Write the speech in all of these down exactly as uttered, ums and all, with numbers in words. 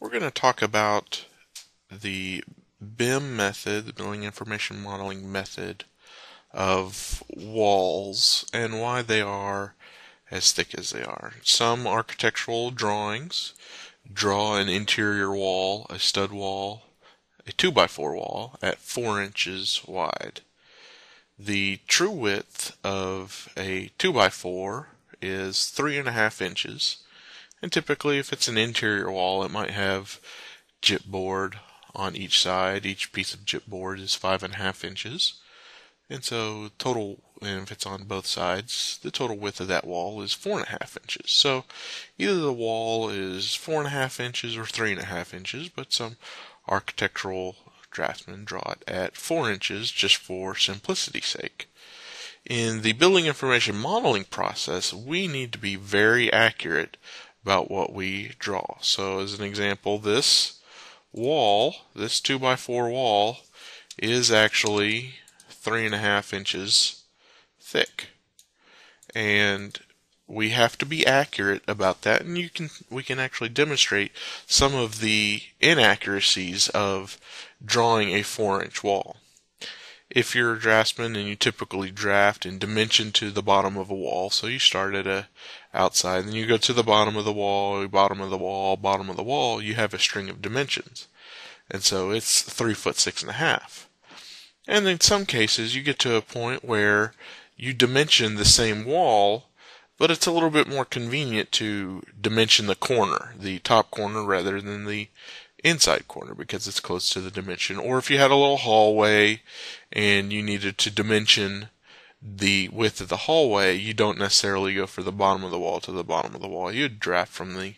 We're going to talk about the B I M method, the Building Information Modeling method of walls, and why they are as thick as they are. Some architectural drawings draw an interior wall, a stud wall, a two by four wall at four inches wide. The true width of a two by four is three point five inches, and typically if it's an interior wall it might have gypboard on each side. Each piece of gypboard is five point five inches, and so total, and if it's on both sides, the total width of that wall is four point five inches. So either the wall is four point five inches or three point five inches, but some architectural draftsmen draw it at four inches just for simplicity's sake. In the building information modeling process, we need to be very accurate about what we draw. So as an example, this wall, this two by four wall, is actually three point five inches thick. And we have to be accurate about that, and you can we can actually demonstrate some of the inaccuracies of drawing a four inch wall. If you're a draftsman and you typically draft in dimension to the bottom of a wall, so you start at a outside, then you go to the bottom of the wall, bottom of the wall, bottom of the wall, you have a string of dimensions. And so it's three foot six and a half. And in some cases you get to a point where you dimension the same wall, but it's a little bit more convenient to dimension the corner, the top corner, rather than the inside corner because it's close to the dimension. Or if you had a little hallway and you needed to dimension the width of the hallway, you don't necessarily go for the bottom of the wall to the bottom of the wall. You'd draft from the,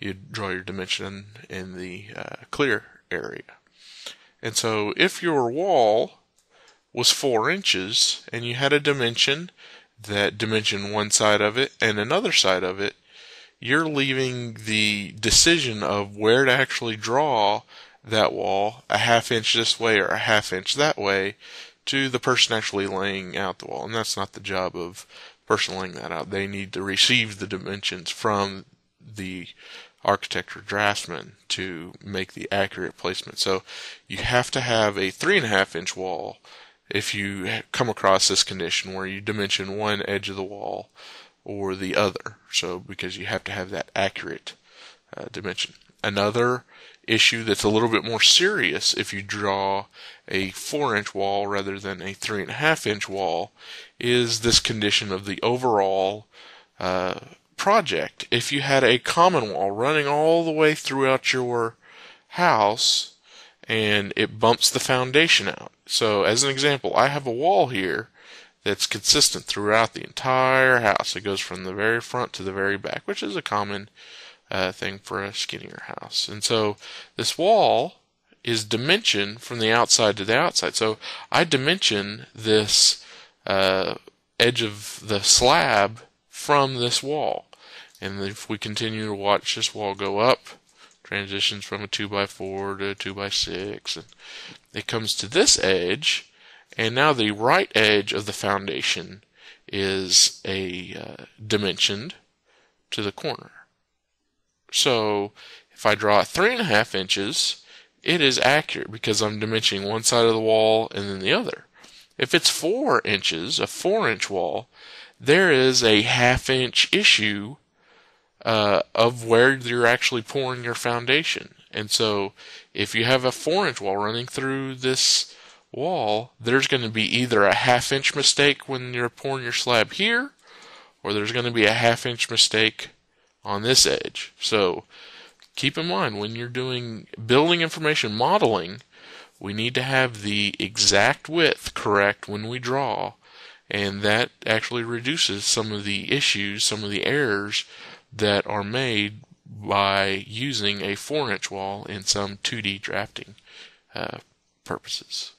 you'd draw your dimension in the uh, clear area. And so if your wall was four inches and you had a dimension that dimension one side of it and another side of it, you're leaving the decision of where to actually draw that wall, a half inch this way or a half inch that way, to the person actually laying out the wall. And that's not the job of the person laying that out. They need to receive the dimensions from the architect or draftsman to make the accurate placement. So you have to have a three and a half inch wall if you come across this condition where you dimension one edge of the wall or the other, so because you have to have that accurate uh, dimension. Another issue that's a little bit more serious if you draw a four inch wall rather than a three point five inch wall is this condition of the overall uh, project. If you had a common wall running all the way throughout your house and it bumps the foundation out. So as an example, I have a wall here that's consistent throughout the entire house. It goes from the very front to the very back, which is a common uh, thing for a skinnier house. And so this wall is dimensioned from the outside to the outside. So I dimension this uh, edge of the slab from this wall. And if we continue to watch this wall go up, transitions from a two by four to a two by six, and it comes to this edge. And now the right edge of the foundation is a uh, dimensioned to the corner. So if I draw three and a half inches, it is accurate because I'm dimensioning one side of the wall and then the other. If it's four inches, a four inch wall, there is a half inch issue uh, of where you're actually pouring your foundation. And so if you have a four inch wall running through this wall, there's going to be either a half inch mistake when you're pouring your slab here, or there's going to be a half inch mistake on this edge. So keep in mind, when you're doing building information modeling, we need to have the exact width correct when we draw, and that actually reduces some of the issues, some of the errors that are made by using a four inch wall in some two D drafting uh, purposes.